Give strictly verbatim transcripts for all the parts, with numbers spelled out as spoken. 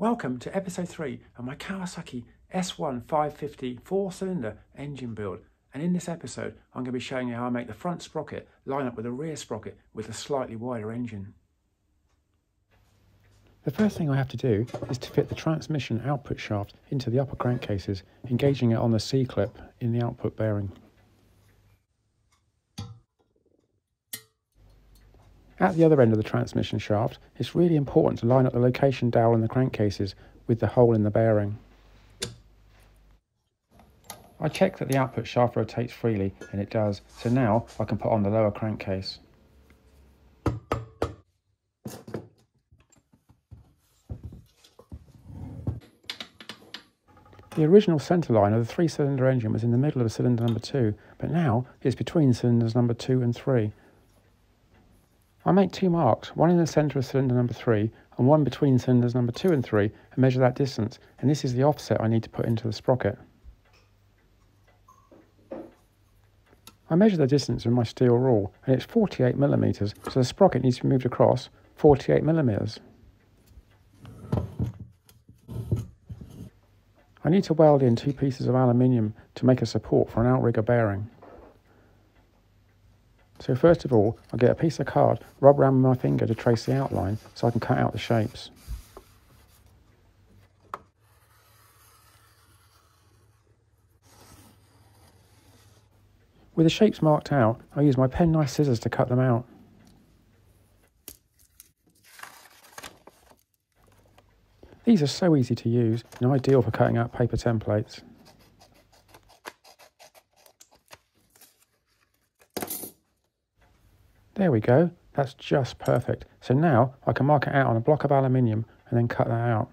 Welcome to episode three of my Kawasaki S one five fifty four cylinder engine build, and in this episode I'm going to be showing you how I make the front sprocket line up with the rear sprocket with a slightly wider engine. The first thing I have to do is to fit the transmission output shaft into the upper crankcases, engaging it on the C-clip in the output bearing. At the other end of the transmission shaft, it's really important to line up the location dowel in the crankcases with the hole in the bearing. I check that the output shaft rotates freely, and it does, so now I can put on the lower crankcase. The original centre line of the three cylinder engine was in the middle of cylinder number two, but now it's between cylinders number two and three. I make two marks, one in the centre of cylinder number three and one between cylinders number two and three, and measure that distance, and this is the offset I need to put into the sprocket. I measure the distance with my steel rule, and it's forty-eight millimeters, so the sprocket needs to be moved across forty-eight millimeters. I need to weld in two pieces of aluminium to make a support for an outrigger bearing. So first of all, I get a piece of card, rub around with my finger to trace the outline so I can cut out the shapes. With the shapes marked out, I use my penknife scissors to cut them out. These are so easy to use and ideal for cutting out paper templates. There we go, that's just perfect. So now I can mark it out on a block of aluminium and then cut that out.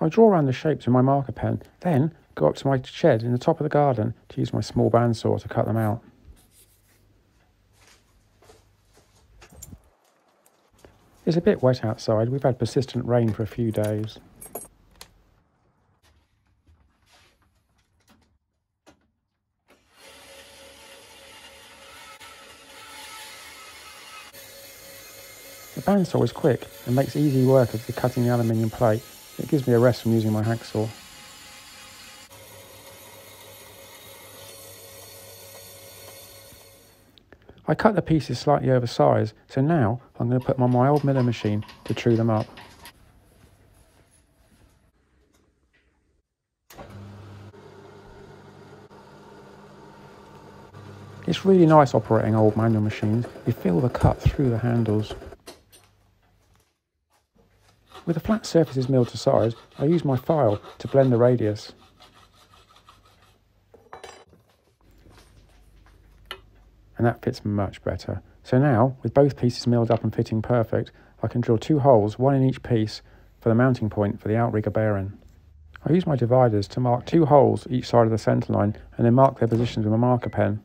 I draw around the shapes with my marker pen, then go up to my shed in the top of the garden to use my small bandsaw to cut them out. It's a bit wet outside, we've had persistent rain for a few days. The bandsaw is quick and makes easy work of the cutting the aluminium plate. It gives me a rest from using my hacksaw. I cut the pieces slightly oversized, so now I'm going to put them on my old miller machine to true them up. It's really nice operating old manual machines, you feel the cut through the handles. With the flat surfaces milled to size, I use my file to blend the radius. And that fits much better. So now, with both pieces milled up and fitting perfect, I can drill two holes, one in each piece, for the mounting point for the outrigger bearing. I use my dividers to mark two holes each side of the centre line and then mark their positions with my marker pen.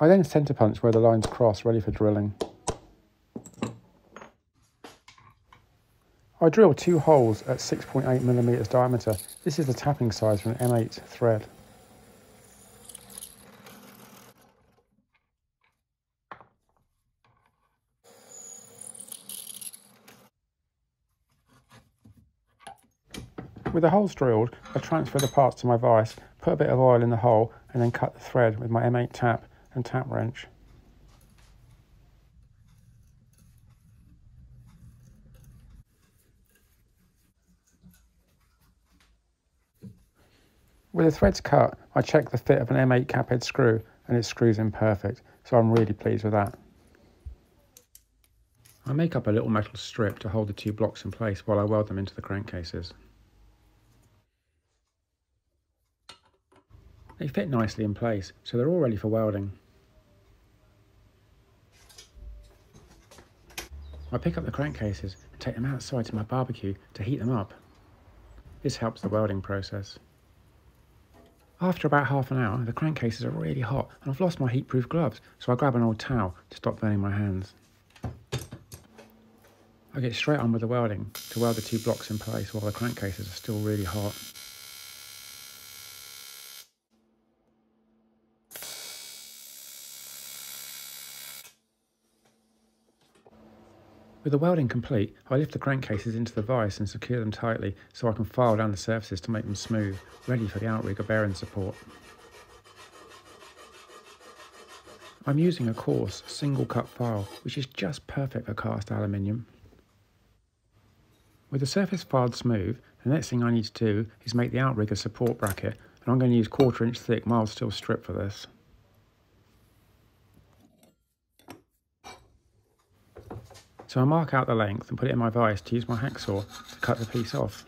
I then centre punch where the lines cross, ready for drilling. I drill two holes at six point eight millimeters diameter. This is the tapping size for an M eight thread. With the holes drilled, I transfer the parts to my vise, put a bit of oil in the hole, and then cut the thread with my M eight tap and tap wrench. With the threads cut, I check the fit of an M eight cap head screw, and it screws in perfect, so I'm really pleased with that. I make up a little metal strip to hold the two blocks in place while I weld them into the crankcases. They fit nicely in place, so they're all ready for welding. I pick up the crankcases and take them outside to my barbecue to heat them up. This helps the welding process. After about half an hour, the crankcases are really hot and I've lost my heatproof gloves, so I grab an old towel to stop burning my hands. I get straight on with the welding to weld the two blocks in place while the crankcases are still really hot. With the welding complete, I lift the crankcases into the vise and secure them tightly so I can file down the surfaces to make them smooth, ready for the outrigger bearing support. I'm using a coarse, single cut file, which is just perfect for cast aluminium. With the surface filed smooth, the next thing I need to do is make the outrigger support bracket, and I'm going to use quarter inch thick mild steel strip for this. So I mark out the length and put it in my vise to use my hacksaw to cut the piece off.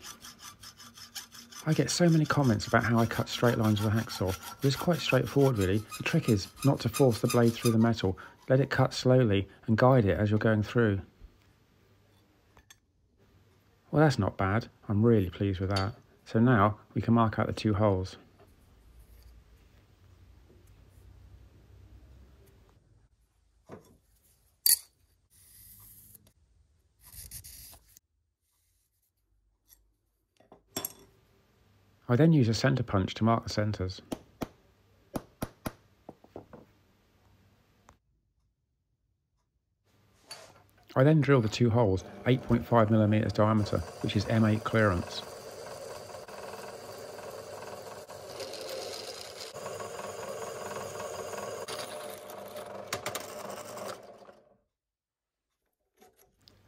I get so many comments about how I cut straight lines with a hacksaw, but it's quite straightforward really. The trick is not to force the blade through the metal, let it cut slowly and guide it as you're going through. Well, that's not bad, I'm really pleased with that. So now we can mark out the two holes. I then use a centre punch to mark the centres. I then drill the two holes eight point five millimetres diameter, which is M eight clearance.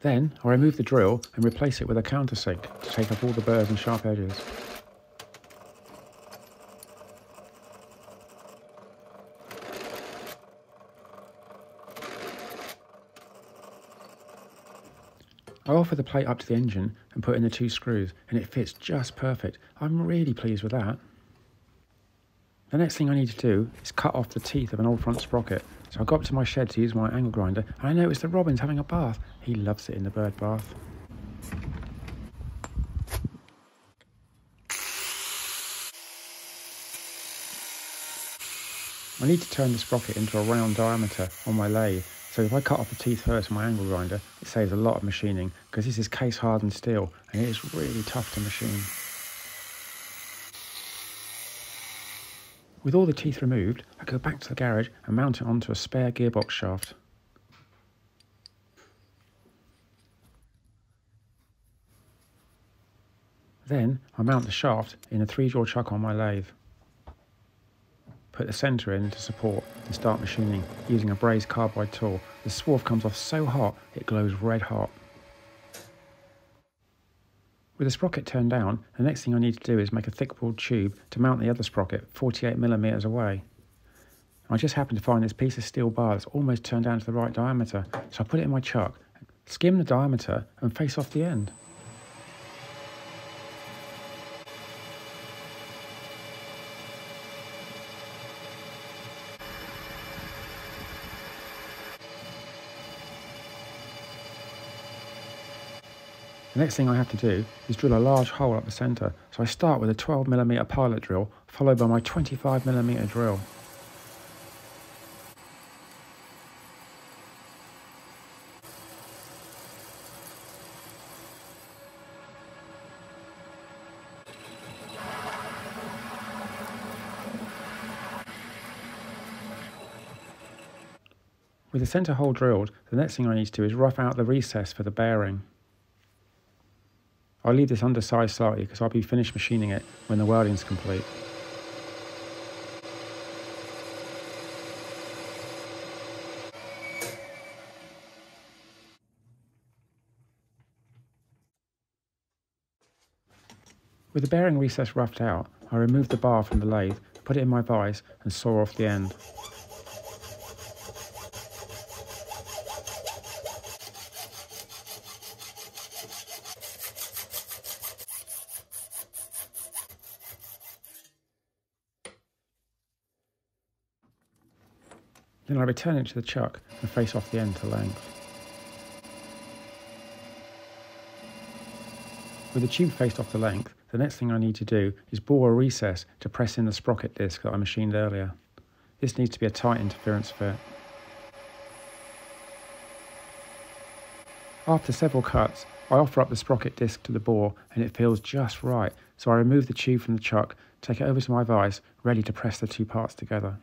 Then I remove the drill and replace it with a countersink to take up all the burrs and sharp edges. I offer the plate up to the engine and put in the two screws, and it fits just perfect. I'm really pleased with that. The next thing I need to do is cut off the teeth of an old front sprocket. So I go up to my shed to use my angle grinder, and I notice that Robin's having a bath. He loves it in the bird bath. I need to turn the sprocket into a round diameter on my lathe. So if I cut off the teeth first with my angle grinder, it saves a lot of machining, because this is case hardened steel and it is really tough to machine. With all the teeth removed, I go back to the garage and mount it onto a spare gearbox shaft. Then I mount the shaft in a three-jaw chuck on my lathe. Put the centre in to support and start machining using a brazed carbide tool. The swarf comes off so hot it glows red hot. With the sprocket turned down, the next thing I need to do is make a thick ball tube to mount the other sprocket forty-eight millimetres away. I just happened to find this piece of steel bar that's almost turned down to the right diameter, so I put it in my chuck, skim the diameter and face off the end. The next thing I have to do is drill a large hole up the centre, so I start with a twelve millimetre pilot drill, followed by my twenty-five millimetre drill. With the centre hole drilled, the next thing I need to do is rough out the recess for the bearing. I'll leave this undersized slightly because I'll be finished machining it when the welding's complete. With the bearing recess roughed out, I removed the bar from the lathe, put it in my vise and saw off the end. Then I return it to the chuck and face off the end to length. With the tube faced off to length, the next thing I need to do is bore a recess to press in the sprocket disc that I machined earlier. This needs to be a tight interference fit. After several cuts, I offer up the sprocket disc to the bore and it feels just right, so I remove the tube from the chuck, take it over to my vise, ready to press the two parts together.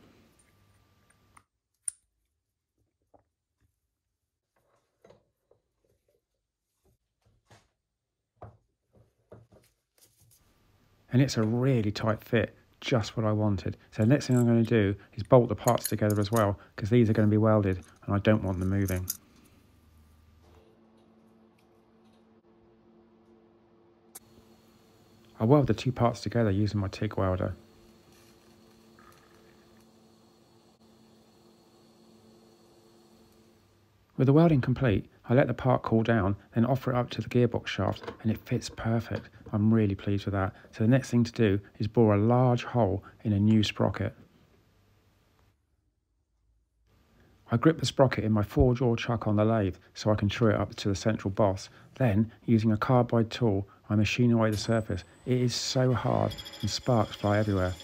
and it's a really tight fit, just what I wanted. So the next thing I'm going to do is bolt the parts together as well, because these are going to be welded and I don't want them moving. I weld the two parts together using my TIG welder. With the welding complete, I let the part cool down, then offer it up to the gearbox shaft, and it fits perfect. I'm really pleased with that. So the next thing to do is bore a large hole in a new sprocket. I grip the sprocket in my four-jaw chuck on the lathe so I can true it up to the central boss. Then, using a carbide tool, I machine away the surface. It is so hard and sparks fly everywhere.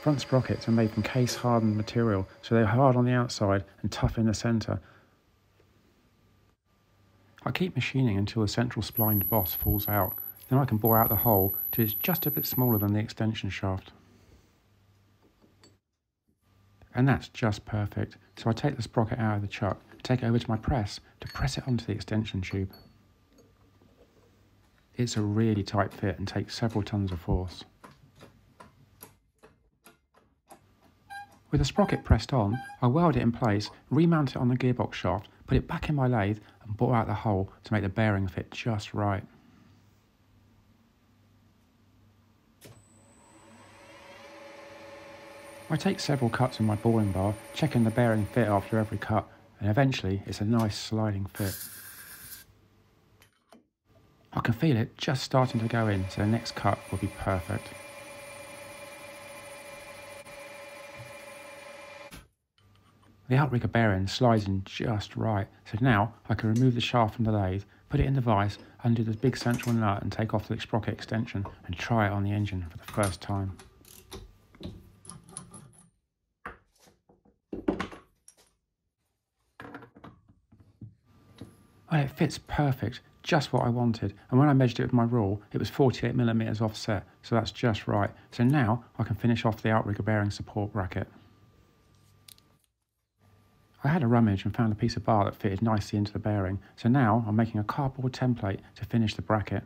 Front sprockets are made from case-hardened material, so they're hard on the outside and tough in the centre. I keep machining until the central splined boss falls out, then I can bore out the hole till it's just a bit smaller than the extension shaft. And that's just perfect, so I take the sprocket out of the chuck, take it over to my press to press it onto the extension tube. It's a really tight fit and takes several tons of force. With the sprocket pressed on, I weld it in place, remount it on the gearbox shaft, put it back in my lathe and bore out the hole to make the bearing fit just right. I take several cuts in my boring bar, checking the bearing fit after every cut, and eventually it's a nice sliding fit. I can feel it just starting to go in, so the next cut will be perfect. The outrigger bearing slides in just right, so now I can remove the shaft from the lathe, put it in the vise, undo the big central nut and take off the sprocket extension and try it on the engine for the first time. And it fits perfect, just what I wanted, and when I measured it with my rule it was forty-eight millimeters offset, so that's just right. So now I can finish off the outrigger bearing support bracket. I had a rummage and found a piece of bar that fitted nicely into the bearing, so now I'm making a cardboard template to finish the bracket.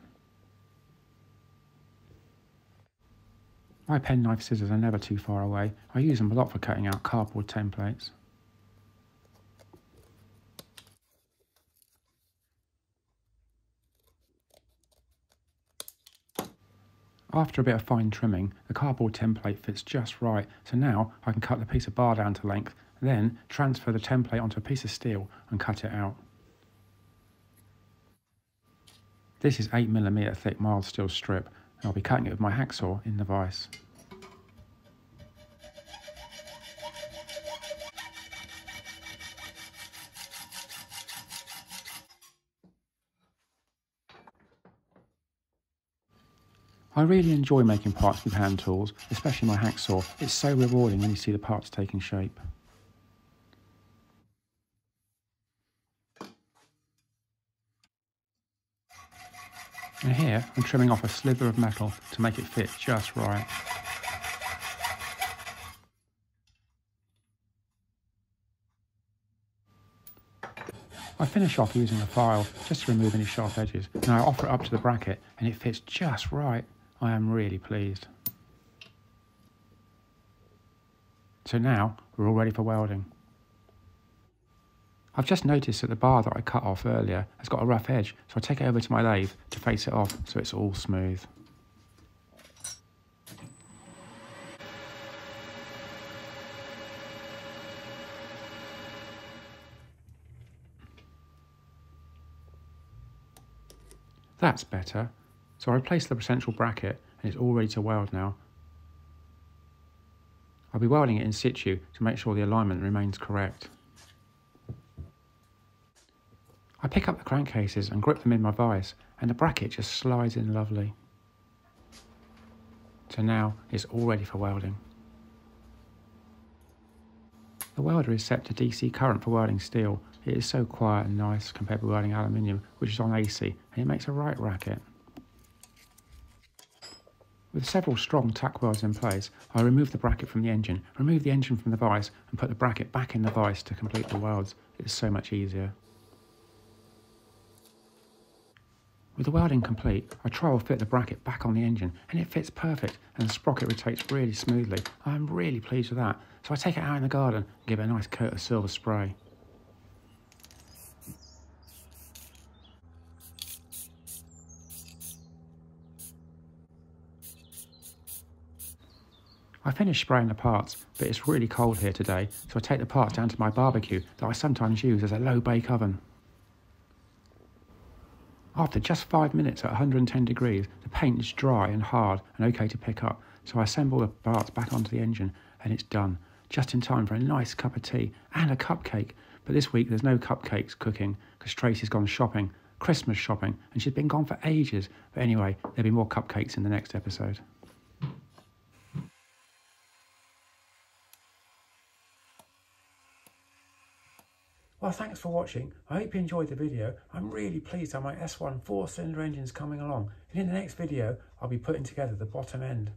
My penknife scissors are never too far away. I use them a lot for cutting out cardboard templates. After a bit of fine trimming, the cardboard template fits just right, so now I can cut the piece of bar down to length, then transfer the template onto a piece of steel and cut it out. This is eight millimeter thick mild steel strip, and I'll be cutting it with my hacksaw in the vise. I really enjoy making parts with hand tools, especially my hacksaw. It's so rewarding when you see the parts taking shape. And here I'm trimming off a sliver of metal to make it fit just right. I finish off using a file just to remove any sharp edges, and I offer it up to the bracket and it fits just right. I am really pleased. So now we're all ready for welding. I've just noticed that the bar that I cut off earlier has got a rough edge, so I take it over to my lathe to face it off so it's all smooth. That's better. So I replace the central bracket and it's all ready to weld now. I'll be welding it in situ to make sure the alignment remains correct. I pick up the crankcases and grip them in my vise, and the bracket just slides in lovely. So now it's all ready for welding. The welder is set to D C current for welding steel. It is so quiet and nice compared to welding aluminium, which is on A C, and it makes a right racket. With several strong tack welds in place, I removed the bracket from the engine, removed the engine from the vise, and put the bracket back in the vise to complete the welds. It is so much easier. With the welding complete, I trial fit the bracket back on the engine, and it fits perfect, and the sprocket rotates really smoothly. I am really pleased with that, so I take it out in the garden and give it a nice coat of silver spray. I finished spraying the parts, but it's really cold here today, so I take the parts down to my barbecue that I sometimes use as a low bake oven. After just five minutes at one hundred and ten degrees, the paint is dry and hard and okay to pick up, so I assemble the parts back onto the engine and it's done, just in time for a nice cup of tea and a cupcake. But this week there's no cupcakes cooking because Tracy's gone shopping, Christmas shopping, and she's been gone for ages. But anyway, there'll be more cupcakes in the next episode. Well, thanks for watching. I hope you enjoyed the video. I'm really pleased how my S one four cylinder engine is coming along, and in the next video I'll be putting together the bottom end.